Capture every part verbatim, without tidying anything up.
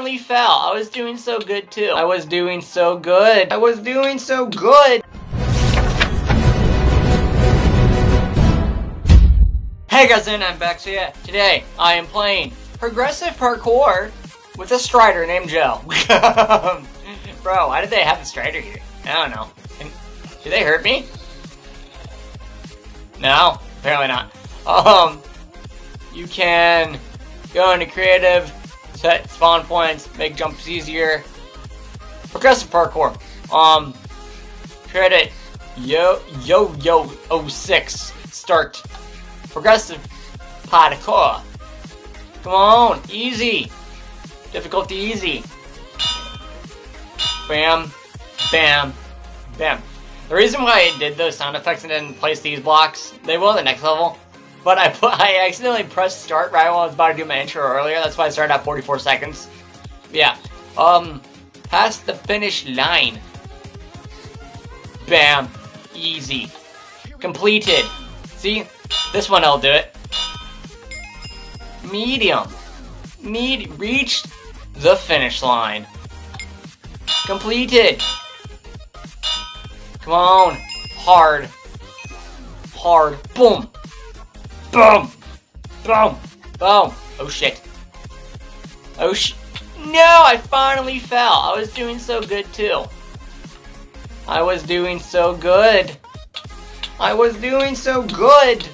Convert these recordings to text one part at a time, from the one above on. finally fell. I was doing so good too. I was doing so good. I was doing so good. Hey guys, and I'm back. So yeah, today I am playing progressive parkour with a strider named Jell. Bro, why did they have a strider here? I don't know. Did they hurt me? No, apparently not. Um, you can go into creative, set spawn points, make jumps easier. Progressive parkour. Um, credit yo yo yo oh six start. Progressive parkour. Come on, easy. Difficulty easy. Bam, bam, bam. The reason why I did those sound effects and didn't place these blocks, they will in the next level, but I put, I accidentally pressed start right while I was about to do my intro earlier. That's why I started at forty-four seconds. Yeah. Um, past the finish line. Bam. Easy. Completed. See? This one I'll do it. Medium. Med- reached the finish line. Completed. Come on. Hard. Hard. Boom. Boom. Boom. Boom. Oh shit. Oh sh- No! I finally fell. I was doing so good too. I was doing so good. I was doing so good.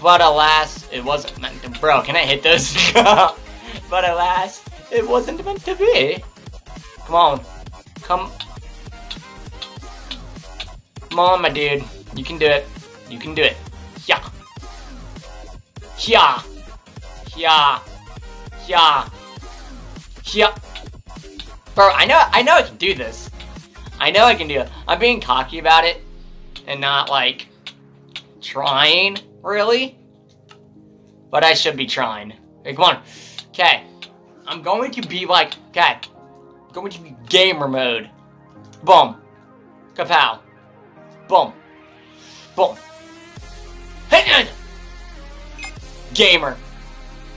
But alas, it wasn't meant to- Bro, can I hit this? But alas, it wasn't meant to be. Come on. Come- Come on, my dude. You can do it. You can do it. Yeah. Yeah. Yeah. Yeah. Yeah. Bro, I know I know I can do this. I know I can do it. I'm being cocky about it and not like trying, really. But I should be trying. Hey, come on. Okay. I'm going to be like, okay. I'm going to be gamer mode. Boom. Kapow. Boom. Boom. Hey, gamer.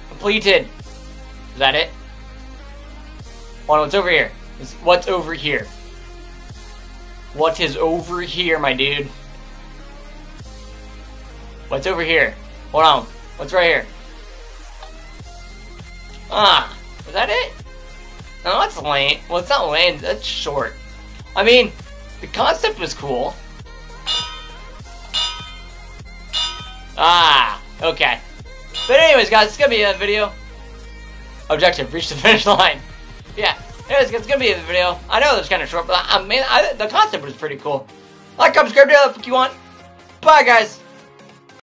Completed. Is that it? Hold on, what's over here? What's over here? What is over here, my dude? What's over here? Hold on. What's right here? Ah. Is that it? No, that's lane. Well, it's not lane. That's short. I mean, the concept was cool. Ah, okay. But anyways, guys, it's gonna be a video. Objective, reach the finish line. Yeah, anyways, it's gonna be a video. I know it was kind of short, but I mean, I, the concept was pretty cool. Like, subscribe, do whatever you want. Bye, guys.